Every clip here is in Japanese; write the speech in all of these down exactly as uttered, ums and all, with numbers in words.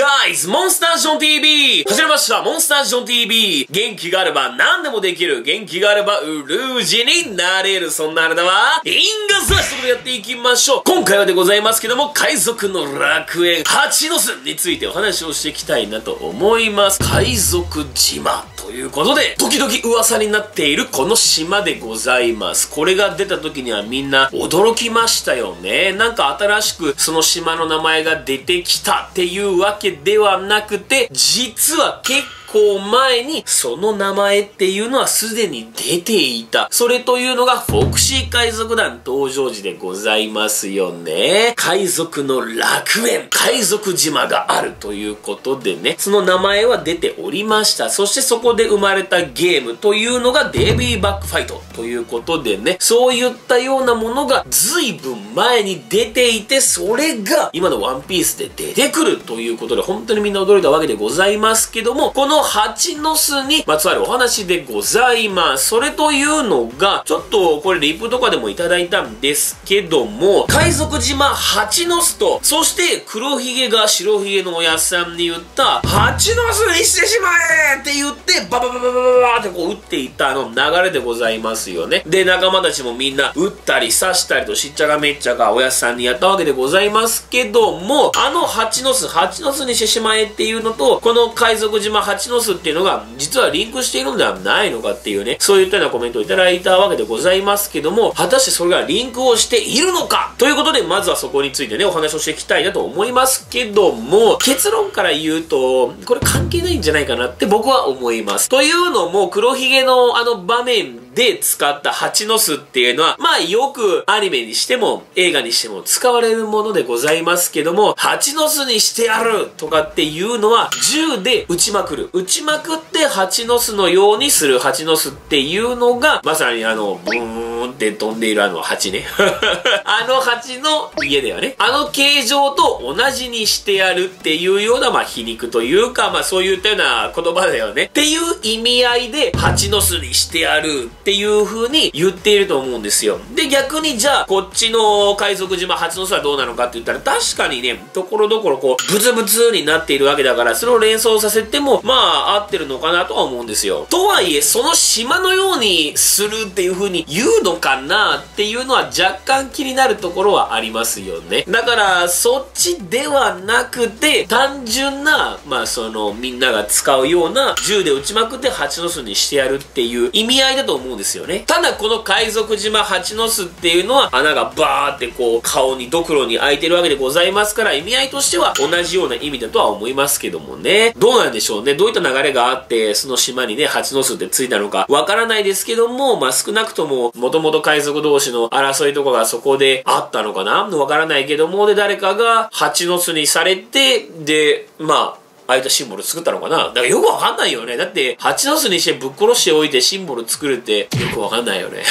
Hey guys! モンスタージョン ティーブイ! 始めましたモンスタージョン ティーブイ! 元気があれば何でもできる、元気があればウルージになれる、そんなあれだわインガザシということでやっていきましょう。今回はでございますけども、海賊の楽園蜂の巣についてお話をしていきたいなと思います。海賊島ということで、時々噂になっているこの島でございます。これが出た時にはみんな驚きましたよね。なんか新しくその島の名前が出てきたっていうわけではなくて、実は結構こう前にその名前っていうのはすでに出ていた。それというのがフォクシー海賊団登場時でございますよね。海賊の楽園、海賊島があるということでね、その名前は出ておりました。そしてそこで生まれたゲームというのがデビーバックファイトということでね、そういったようなものが随分前に出ていて、それが今のワンピースで出てくるということで、本当にみんな驚いたわけでございますけども、この蜂の巣にまつわるお話でございます。それというのが、ちょっとこれリプとかでもいただいたんですけども、海賊島蜂の巣と、そして黒ひげが白ひげのおやっさんに言った、蜂の巣にしてしまえって言って、バババババババってこう撃っていったあの流れでございますよね。で、仲間たちもみんな撃ったり刺したりとしっちゃかめっちゃかおやっさんにやったわけでございますけども、あの蜂の巣、蜂の巣にしてしまえっていうのと、この海賊島蜂の巣の巣っていうのが実はリンクしているのではないのかっていうね、そういったようなコメントをいただいたわけでございますけども、果たしてそれがリンクをしているのかということで、まずはそこについてねお話をしていきたいなと思いますけども、結論から言うとこれ関係ないんじゃないかなって僕は思います。というのも、黒ひげのあの場面で使った蜂の巣っていうのは、まあよくアニメにしても映画にしても使われるものでございますけども、蜂の巣にしてやるとかっていうのは、銃で撃ちまくる。撃ちまくって蜂の巣のようにする蜂の巣っていうのが、まさにあの、ブーンって飛んでいるあの蜂ね。あの蜂の家だよね。あの形状と同じにしてやるっていうような、まあ皮肉というか、まあそういったような言葉だよね。っていう意味合いで、蜂の巣にしてやる。っていう風に言っていると思うんですよ。で、逆にじゃあ、こっちの海賊島蜂の巣はどうなのかって言ったら、確かにね、ところどころこう、ブツブツになっているわけだから、それを連想させても、まあ、合ってるのかなとは思うんですよ。とはいえ、その島のようにするっていう風に言うのかなっていうのは若干気になるところはありますよね。だから、そっちではなくて、単純な、まあ、その、みんなが使うような、銃で撃ちまくって蜂の巣にしてやるっていう意味合いだと思うんですよ。ですよね。ただこの海賊島蜂の巣っていうのは穴がバーってこう顔にドクロに開いてるわけでございますから、意味合いとしては同じような意味だとは思いますけどもね。どうなんでしょうね。どういった流れがあってその島にね蜂の巣ってついたのかわからないですけども、まあ少なくとも元々海賊同士の争いとかがそこであったのかなわからないけども、で誰かが蜂の巣にされて、でまあああいったシンボル作ったのかな。だからよくわかんないよね。だって、蜂の巣にしてぶっ殺しておいてシンボル作るってよくわかんないよね。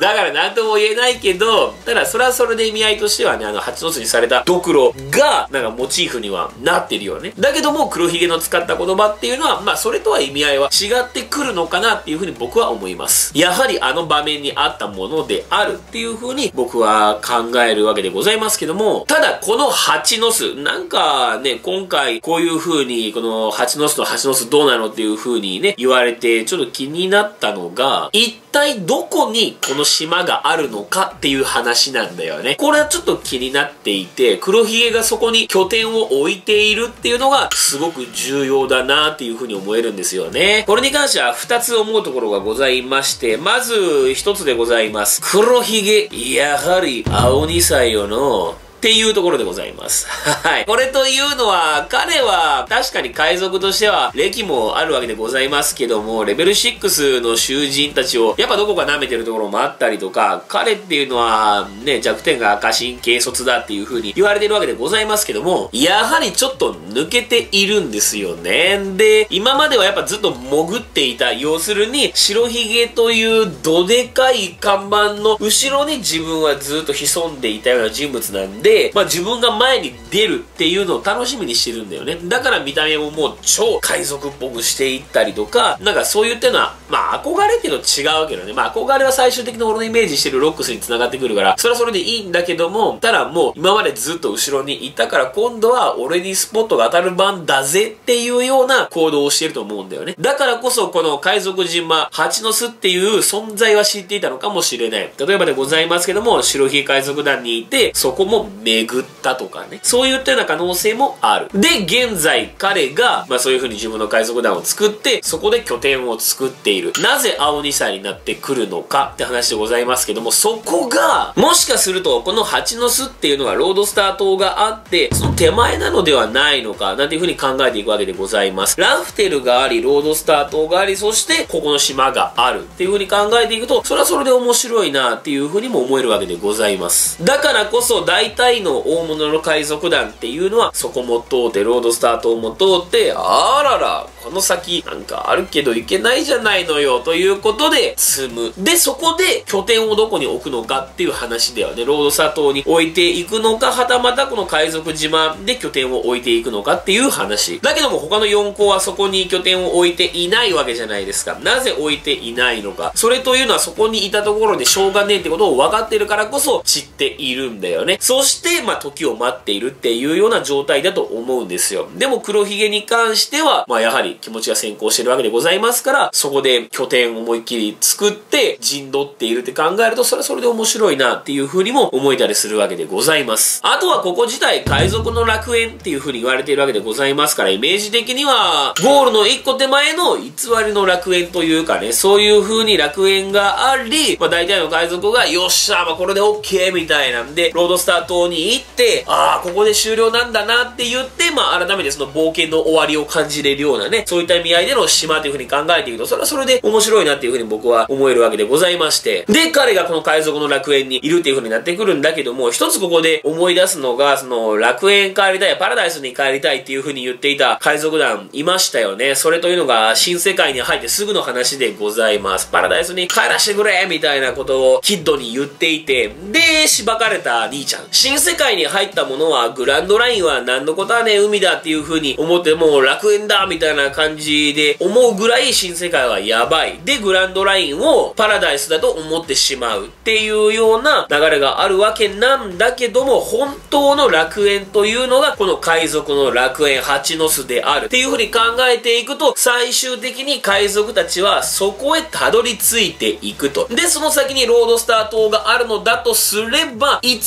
だからなんとも言えないけど、ただそれはそれで意味合いとしてはね、あの蜂の巣にされたドクロが、なんかモチーフにはなってるよね。だけども、黒ひげの使った言葉っていうのは、まあそれとは意味合いは違ってくるのかなっていうふうに僕は思います。やはりあの場面にあったものであるっていうふうに僕は考えるわけでございますけども、ただこの蜂の巣、なんかね、今回こういうという風に、この蜂の巣と蜂の巣どうなのっていう風にね、言われて、ちょっと気になったのが、一体どこにこの島があるのかっていう話なんだよね。これはちょっと気になっていて、黒ひげがそこに拠点を置いているっていうのが、すごく重要だなっていう風に思えるんですよね。これに関しては二つ思うところがございまして、まず一つでございます。黒ひげ、やはり青にさいよの、っていうところでございます。はい。これというのは、彼は確かに海賊としては歴もあるわけでございますけども、レベルろくの囚人たちをやっぱどこか舐めてるところもあったりとか、彼っていうのはね、弱点が赤心軽率だっていう風に言われてるわけでございますけども、やはりちょっと抜けているんですよね。で、今まではやっぱずっと潜っていた、要するに白ひげというどでかい看板の後ろに自分はずっと潜んでいたような人物なんで、で、まあ、自分が前に出るっていうのを楽しみにしてるんだよね。だから見た目ももう超海賊っぽくしていったりとか、なんかそういったのは、まあ憧れけど違うわけどね。まあ憧れは最終的に俺のイメージしてるロックスに繋がってくるから、それはそれでいいんだけども、ただもう今までずっと後ろにいたから今度は俺にスポットが当たる番だぜっていうような行動をしてると思うんだよね。だからこそこの海賊島、蜂の巣っていう存在は知っていたのかもしれない。例えばでございますけども、白ひげ海賊団にいて、そこも巡ったとかね。そういったような可能性もある。で、現在彼が、まあそういう風に自分の海賊団を作って、そこで拠点を作っている。なぜ青にさいになってくるのかって話でございますけども、そこが、もしかするとこの蜂の巣っていうのはロードスター島があって、その手前なのではないのか、なんていう風に考えていくわけでございます。ラフテルがあり、ロードスター島があり、そしてここの島があるっていう風に考えていくと、それはそれで面白いなっていう風にも思えるわけでございます。だからこそ大体の大物の海賊団っていうのはそこも通って、ロードスター島も通って、あらら、この先なんかあるけど行けないじゃないのよということで積む。で、そこで拠点をどこに置くのかっていう話ではね、ロードスター島に置いていくのか、はたまたこの海賊島で拠点を置いていくのかっていう話。だけども他のよん校はそこに拠点を置いていないわけじゃないですか。なぜ置いていないのか。それというのはそこにいたところでしょうがねえってことを分かってるからこそ知っているんだよね。そして、まあ、時を待っているっていうような状態だと思うんですよ。でも黒ひげに関しては、まあ、やはり気持ちが先行してるわけでございますから、そこで拠点を思いっきり作って陣取っているって考えると、それはそれで面白いなっていう風にも思えたりするわけでございます。あとはここ自体海賊の楽園っていう風に言われているわけでございますから、イメージ的にはゴールの一個手前の偽りの楽園というかね、そういう風に楽園があり、まあ大体の海賊がよっしゃ、まあこれで OK みたいなんで、ロードスター島に行って、ああ、ここで終了なんだなって言って、まあ改めてその冒険の終わりを感じれるようなね、そういった意味合いでの島という風に考えていくと、それはそれで面白いなっていう風に僕は思えるわけでございまして、で、彼がこの海賊の楽園にいるっていう風になってくるんだけども、一つここで思い出すのが、その楽園帰りたい、パラダイスに帰りたいっていう風に言っていた海賊団いましたよね。それというのが新世界に入ってすぐの話でございます。パラダイスに帰らしてくれみたいなことをキッドに言っていて、で、しばかれた兄ちゃん。新世界に入ったものはグランドラインは何のことはね、海だっていう風に思ってもう楽園だみたいな感じで思うぐらい新世界はやばい。で、グランドラインをパラダイスだと思ってしまうっていうような流れがあるわけなんだけども、本当の楽園というのがこの海賊の楽園蜂の巣であるっていう風に考えていくと、最終的に海賊たちはそこへたどり着いていくと。で、その先にロードスター島があるのだとすれば、偽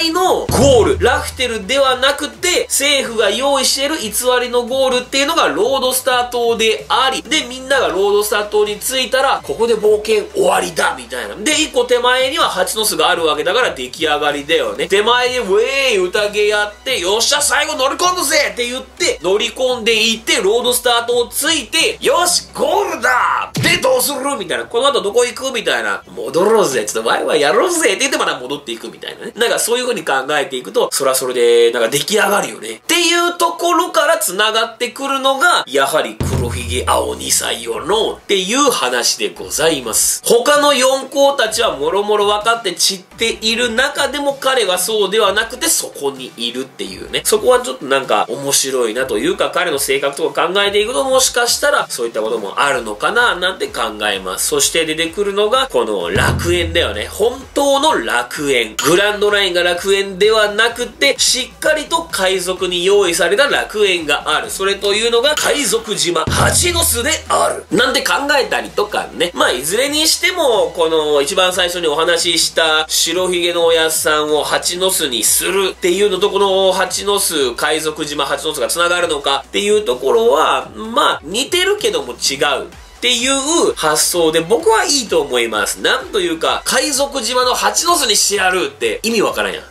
りのゴール、ラフテルではなくて政府が用意している偽りのゴールっていうのがロードスター島であり、で、みんながロードスター島に着いたらここで冒険終わりだみたいな。で、一個手前には蜂の巣があるわけだから出来上がりだよね。手前でウェーイ宴やって、よっしゃ最後乗り込んだぜって言って乗り込んでいって、ロードスター島を着いて、よしゴールだで、どうするみたいな。この後どこ行くみたいな。戻ろうぜ。ちょっとワイワイやろうぜって言ってまた戻っていくみたいなね。なんかそういう風に考えていくと、そらそれでなんか出来上がるよね。っていうところから繋がってくるのが、やはり黒ひげ青にさいよのっていう話でございます。他のよん校たちはもろもろ分かって散っている中でも、彼はそうではなくてそこにいるっていうね。そこはちょっとなんか面白いなというか、彼の性格とか考えていくと、もしかしたらそういったこともあるのかななんて考えます。そして出てくるのがこの楽園だよね。本当の楽園。グランドラインが楽園ではなくて、しっかりと海賊に用意された楽園がある。それというのが海賊島蜂の巣である。なんて考えたりとかね。まあいずれにしても、この一番最初にお話しした白ひげのおやっさんを蜂の巣にするっていうのと、この蜂の巣、海賊島蜂の巣が繋がるのかっていうところは、まあ似てるけども違う。っていう発想で僕はいいと思います。なんというか、海賊島の蜂の巣にしてやるって意味わからんやん。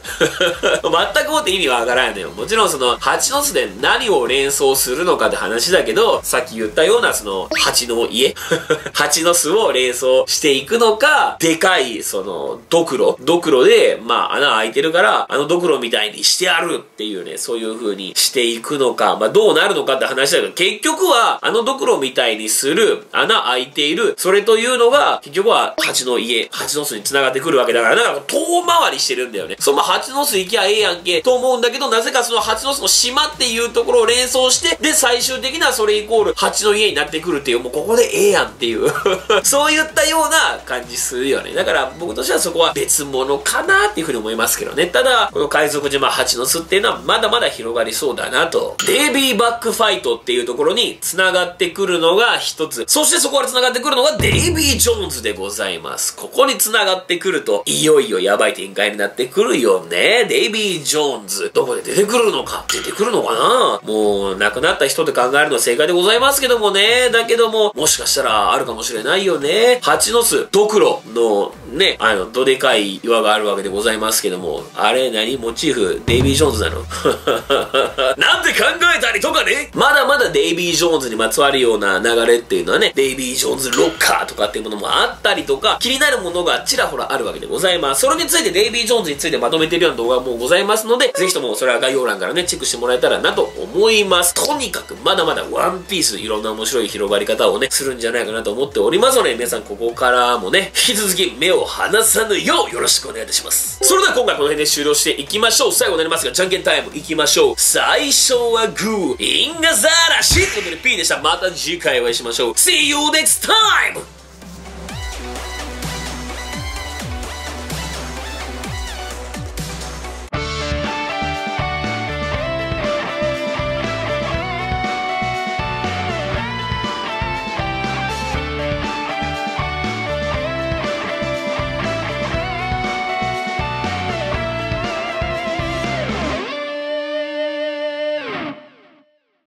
全くもって意味わからんやんよ。もちろんその蜂の巣で何を連想するのかって話だけど、さっき言ったようなその蜂の家蜂の巣を連想していくのか、でかいそのドクロ。ドクロで、まあ穴開いてるから、あのドクロみたいにしてやるっていうね、そういう風にしていくのか、まあどうなるのかって話だけど、結局はあのドクロみたいにする、穴開いている。それというのが、結局は蜂の家、蜂の巣に繋がってくるわけだから、だから遠回りしてるんだよね。その蜂の巣行きゃええやんけ、と思うんだけど、なぜかその蜂の巣の島っていうところを連想して、で、最終的なそれイコール蜂の家になってくるっていう、もうここでええやんっていう。そういったような感じするよね。だから僕としてはそこは別物かなっていうふうに思いますけどね。ただ、この海賊島蜂の巣っていうのはまだまだ広がりそうだなと。デイビーバックファイトっていうところに繋がってくるのが一つ。そしてそこから繋がってくるのがデイビー・ジョーンズでございます。ここに繋がってくると、いよいよやばい展開になってくるよね。デイビー・ジョーンズ。どこで出てくるのか出てくるのかな。もう亡くなった人で考えるのは正解でございますけどもね。だけども、もしかしたらあるかもしれないよね。蜂の巣、ドクロのね、あの、どでかい岩があるわけでございますけども、あれ何モチーフ、デイビー・ジョーンズなのなんで考えたりとかね。まだまだデイビー・ジョーンズにまつわるような流れっていうのはね、デイビー・ジョーンズロッカーとかっていうものもあったりとか、気になるものがちらほらあるわけでございます。それについてデイビー・ジョーンズについてまとめてるような動画もございますので、ぜひともそれは概要欄からね、チェックしてもらえたらなと思います。とにかくまだまだワンピース、いろんな面白い広がり方をね、するんじゃないかなと思っておりますので、皆さんここからもね、引き続き目を離さぬようよろしくお願いいたします。それでは今回この辺で終了していきましょう。最後になりますが、じゃんけんタイムいきましょう。最初はグー、インガザラシということで P でした。また次回お会いしましょう。See you next time!